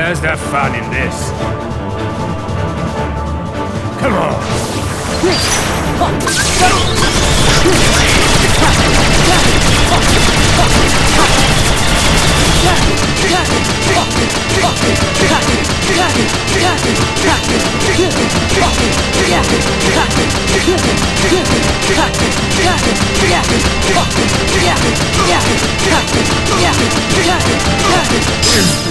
Where's the fun in this? Come on!